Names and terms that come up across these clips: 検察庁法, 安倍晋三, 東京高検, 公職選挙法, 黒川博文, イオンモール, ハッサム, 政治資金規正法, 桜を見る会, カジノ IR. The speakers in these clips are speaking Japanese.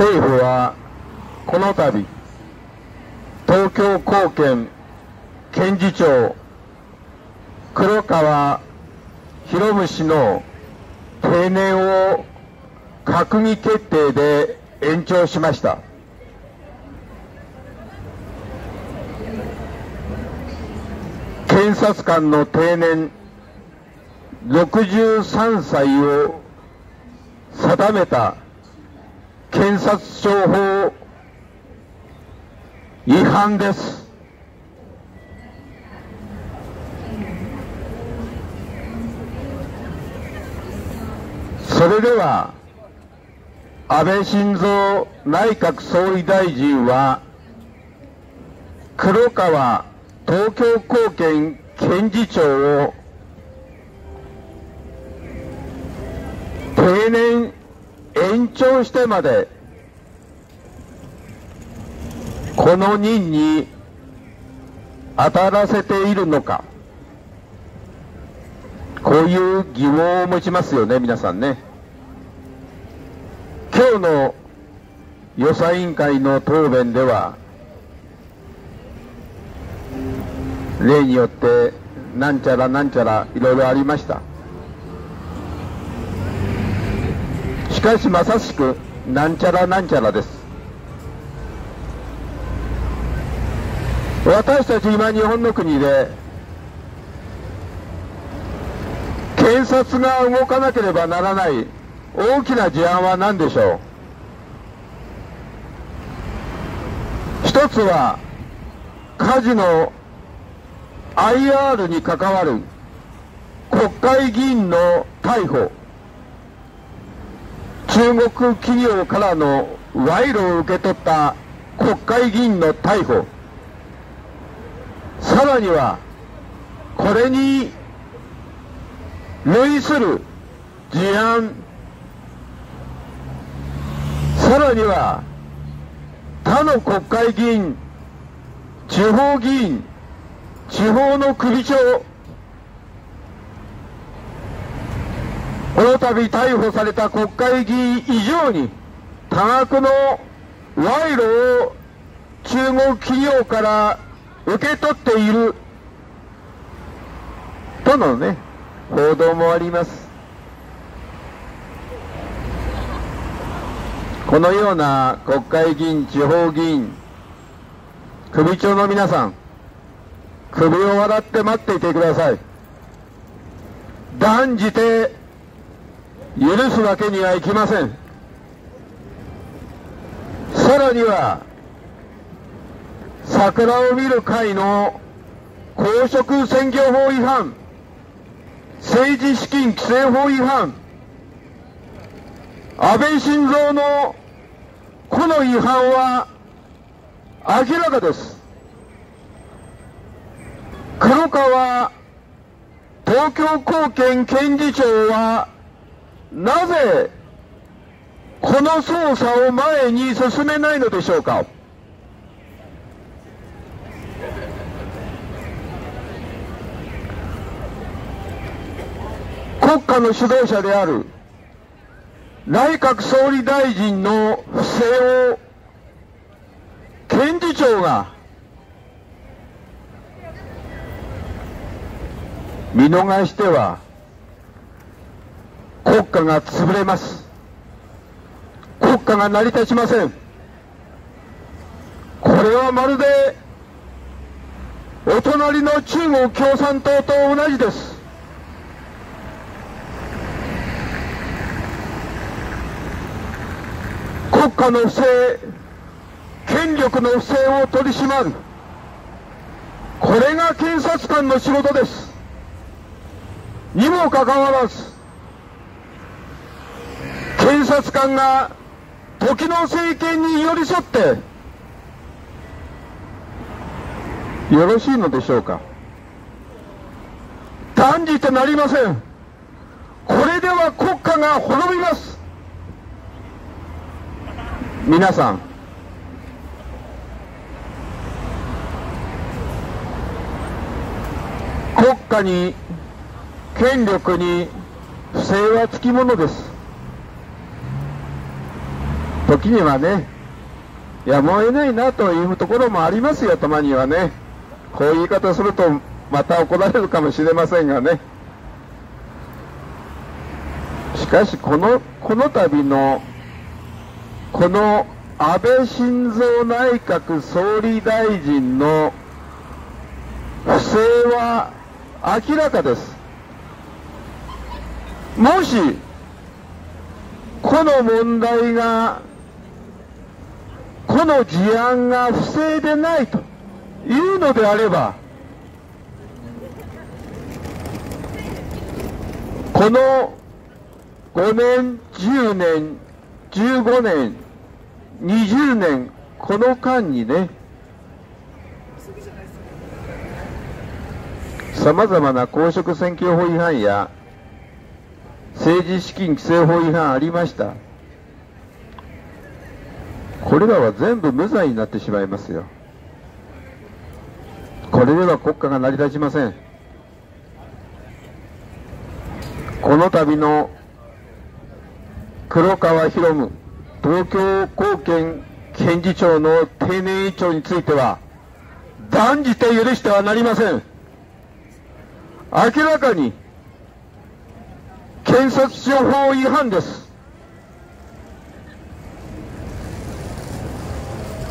政府はこの度、東京高検検事長黒川博文氏の定年を閣議決定で延長しました。検察官の定年63歳を定めた検察庁法違反です。それでは、安倍晋三内閣総理大臣は、黒川東京高検検事長を定年延長してまでこの任に当たらせているのか、こういう疑問を持ちますよね、皆さんね。今日の予算委員会の答弁では、例によってなんちゃらなんちゃらいろいろありました。しかしまさしくなんちゃらなんちゃらです。私たち今日本の国で検察が動かなければならない大きな事案は何でしょう。一つはカジノ IR に関わる国会議員の逮捕、中国企業からの賄賂を受け取った国会議員の逮捕、さらにはこれに類する事案、さらには他の国会議員、地方議員、地方の首長、この度逮捕された国会議員以上に多額の賄賂を中国企業から受け取っているとのね、報道もあります。このような国会議員、地方議員、首長の皆さん、首を笑って待っていてください。断じて許すわけにはいきません。さらには、桜を見る会の公職選挙法違反、政治資金規正法違反、安倍晋三のこの違反は明らかです。黒川東京高検検事長はなぜこの捜査を前に進めないのでしょうか。国家の主導者である内閣総理大臣の不正を検事長が見逃しては国家が潰れます。国家が成り立ちません。これはまるでお隣の中国共産党と同じです。国家の不正、権力の不正を取り締まる。これが検察官の仕事です。にもかかわらず、検察官が時の政権に寄り添ってよろしいのでしょうか。断じてなりません。これでは国家が滅びます。皆さん、国家に権力に不正はつきものです。時にはね、やむを得ないなというところもありますよ。たまにはね、こういう言い方するとまた怒られるかもしれませんがね、しかしこの安倍晋三内閣総理大臣の不正は明らかです。もしこの問題が、この事案が不正でないというのであれば、この5年、10年、15年、20年、この間にね、さまざまな公職選挙法違反や政治資金規正法違反ありました。これらは全部無罪になってしまいますよ。これでは国家が成り立ちません。この度の黒川博夢東京高検検事長の定年延長については、断じて許してはなりません。明らかに検察庁法違反です。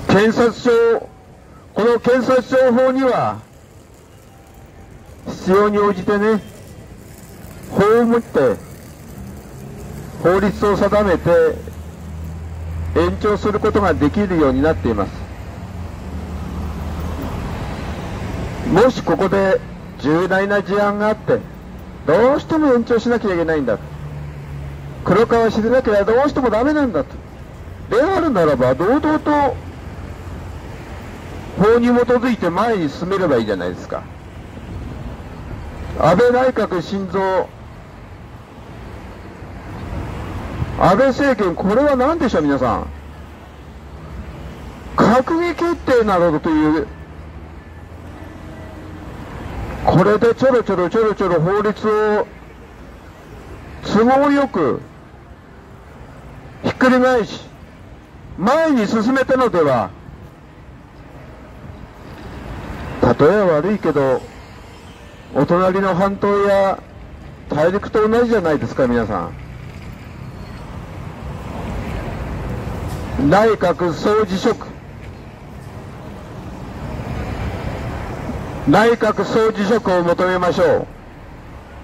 検察庁、この検察庁法には必要に応じてね、法をもって法律を定めて延長することができるようになっています。もしここで重大な事案があって、どうしても延長しなきゃいけないんだ、黒川知れなきゃどうしてもダメなんだと、であるならば堂々と法に基づいて前に進めればいいじゃないですか。安倍内閣晋三、安倍政権、これは何でしょう、皆さん。閣議決定などという、これでちょろちょろ法律を都合よくひっくり返し、前に進めたのでは、例えは悪いけど、お隣の半島や大陸と同じじゃないですか、皆さん。内閣総辞職、内閣総辞職を求めましょう。